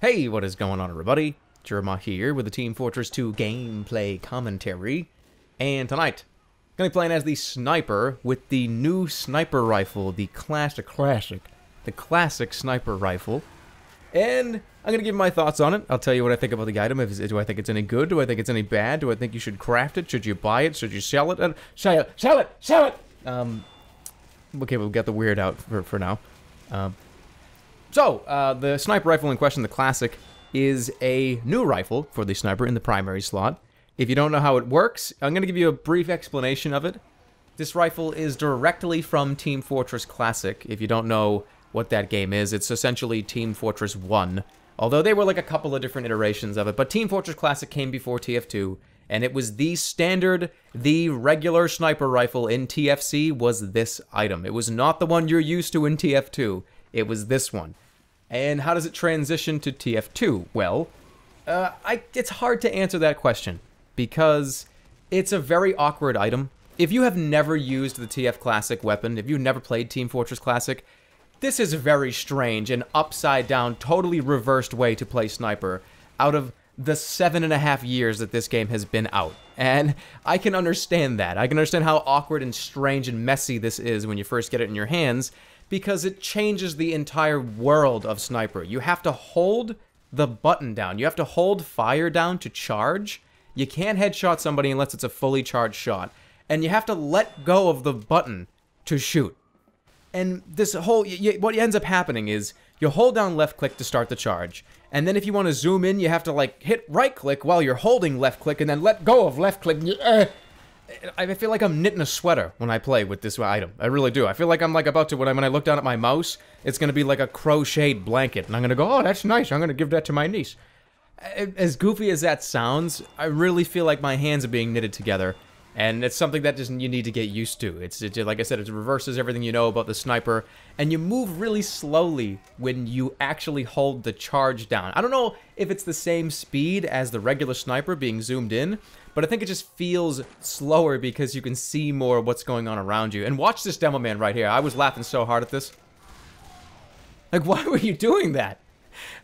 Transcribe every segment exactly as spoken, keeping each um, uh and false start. Hey, what is going on, everybody? Jerma here with the Team Fortress two gameplay commentary. And tonight, I'm going to be playing as the Sniper with the new Sniper Rifle, the classic, classic, the classic Sniper Rifle. And I'm going to give my thoughts on it. I'll tell you what I think about the item. If, do I think it's any good? Do I think it's any bad? Do I think you should craft it? Should you buy it? Should you sell it? Uh, sell it! Sell it! Sell it! Um, okay, we'll get the weird out for, for now. Um... So, uh, the sniper rifle in question, the classic, is a new rifle for the sniper in the primary slot. If you don't know how it works, I'm going to give you a brief explanation of it. This rifle is directly from Team Fortress Classic. If you don't know what that game is, it's essentially Team Fortress one. Although they were like a couple of different iterations of it, but Team Fortress Classic came before T F two, and it was the standard, the regular sniper rifle in T F C was this item. It was not the one you're used to in T F two. It was this one. And how does it transition to T F two? Well, uh, I, it's hard to answer that question because it's a very awkward item. If you have never used the T F Classic weapon, if you've never played Team Fortress Classic, this is a very strange and upside-down, totally reversed way to play Sniper out of the seven and a half years that this game has been out. And I can understand that. I can understand how awkward and strange and messy this is when you first get it in your hands, because it changes the entire world of Sniper. You have to hold the button down. You have to hold fire down to charge. You can't headshot somebody unless it's a fully charged shot. And you have to let go of the button to shoot. And this whole, you, what ends up happening is, you hold down left click to start the charge. And then if you want to zoom in, you have to like hit right click while you're holding left click and then let go of left click. I feel like I'm knitting a sweater when I play with this item. I really do. I feel like I'm like about to, when I, when I look down at my mouse, it's going to be like a crocheted blanket. And I'm going to go, oh, that's nice. I'm going to give that to my niece. As goofy as that sounds, I really feel like my hands are being knitted together. And it's something that just, you need to get used to. It's it, like I said, it reverses everything you know about the sniper. And you move really slowly when you actually hold the charge down. I don't know if it's the same speed as the regular sniper being zoomed in, but I think it just feels slower because you can see more of what's going on around you. And watch this demo man right here. I was laughing so hard at this. Like, why were you doing that?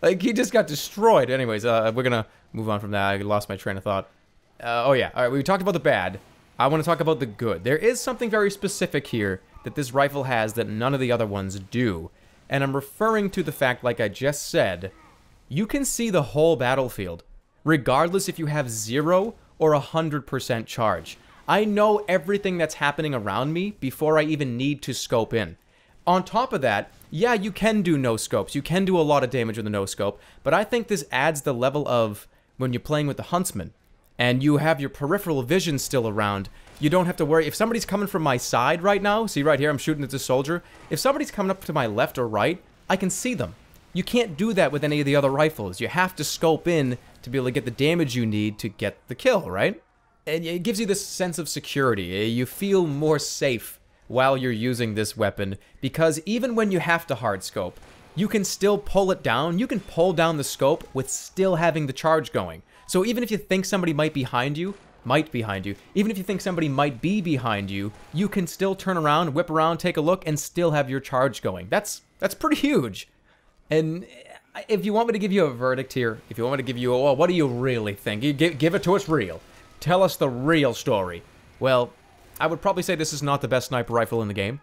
Like, he just got destroyed. Anyways, uh, we're going to move on from that. I lost my train of thought. Uh, oh, yeah. All right, we talked about the bad. I want to talk about the good. There is something very specific here that this rifle has that none of the other ones do. And I'm referring to the fact, like I just said, you can see the whole battlefield, regardless if you have zero or one hundred percent charge. I know everything that's happening around me before I even need to scope in. On top of that, yeah, you can do no-scopes. You can do a lot of damage with a no-scope, but I think this adds the level of when you're playing with the Huntsman, and you have your peripheral vision still around, you don't have to worry. If somebody's coming from my side right now, see right here, I'm shooting at the soldier. If somebody's coming up to my left or right, I can see them. You can't do that with any of the other rifles. You have to scope in to be able to get the damage you need to get the kill, right? And it gives you this sense of security. You feel more safe while you're using this weapon, because even when you have to hard scope, you can still pull it down. You can pull down the scope with still having the charge going. So even if you think somebody might be behind you, might be behind you, even if you think somebody might be behind you, you can still turn around, whip around, take a look, and still have your charge going. That's that's pretty huge. And if you want me to give you a verdict here, if you want me to give you a, well, what do you really think? You give, give it to us real. Tell us the real story. Well, I would probably say this is not the best sniper rifle in the game.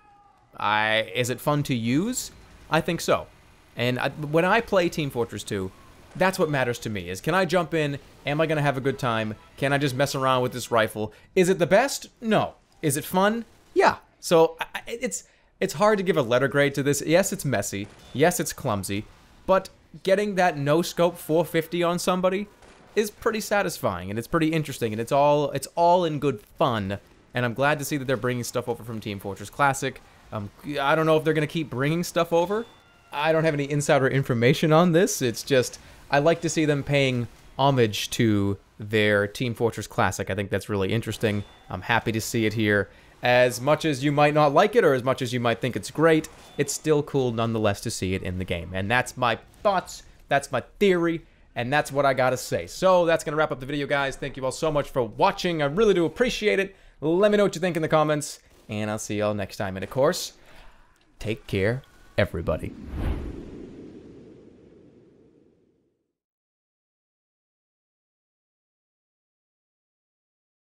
I is it fun to use? I think so. And I, when I play Team Fortress two, that's what matters to me, is can I jump in? Am I going to have a good time? Can I just mess around with this rifle? Is it the best? No. Is it fun? Yeah. So I, it's it's hard to give a letter grade to this. Yes, it's messy. Yes, it's clumsy. But getting that no-scope four fifty on somebody is pretty satisfying, and it's pretty interesting, and it's all, it's all in good fun. And I'm glad to see that they're bringing stuff over from Team Fortress Classic. Um, I don't know if they're going to keep bringing stuff over. I don't have any insider information on this. It's just, I like to see them paying homage to their Team Fortress Classic. I think that's really interesting. I'm happy to see it here. As much as you might not like it, or as much as you might think it's great, it's still cool nonetheless to see it in the game. And that's my thoughts, that's my theory, and that's what I gotta say. So that's gonna wrap up the video, guys. Thank you all so much for watching. I really do appreciate it. Let me know what you think in the comments, and I'll see y'all next time. And of course, take care, everybody.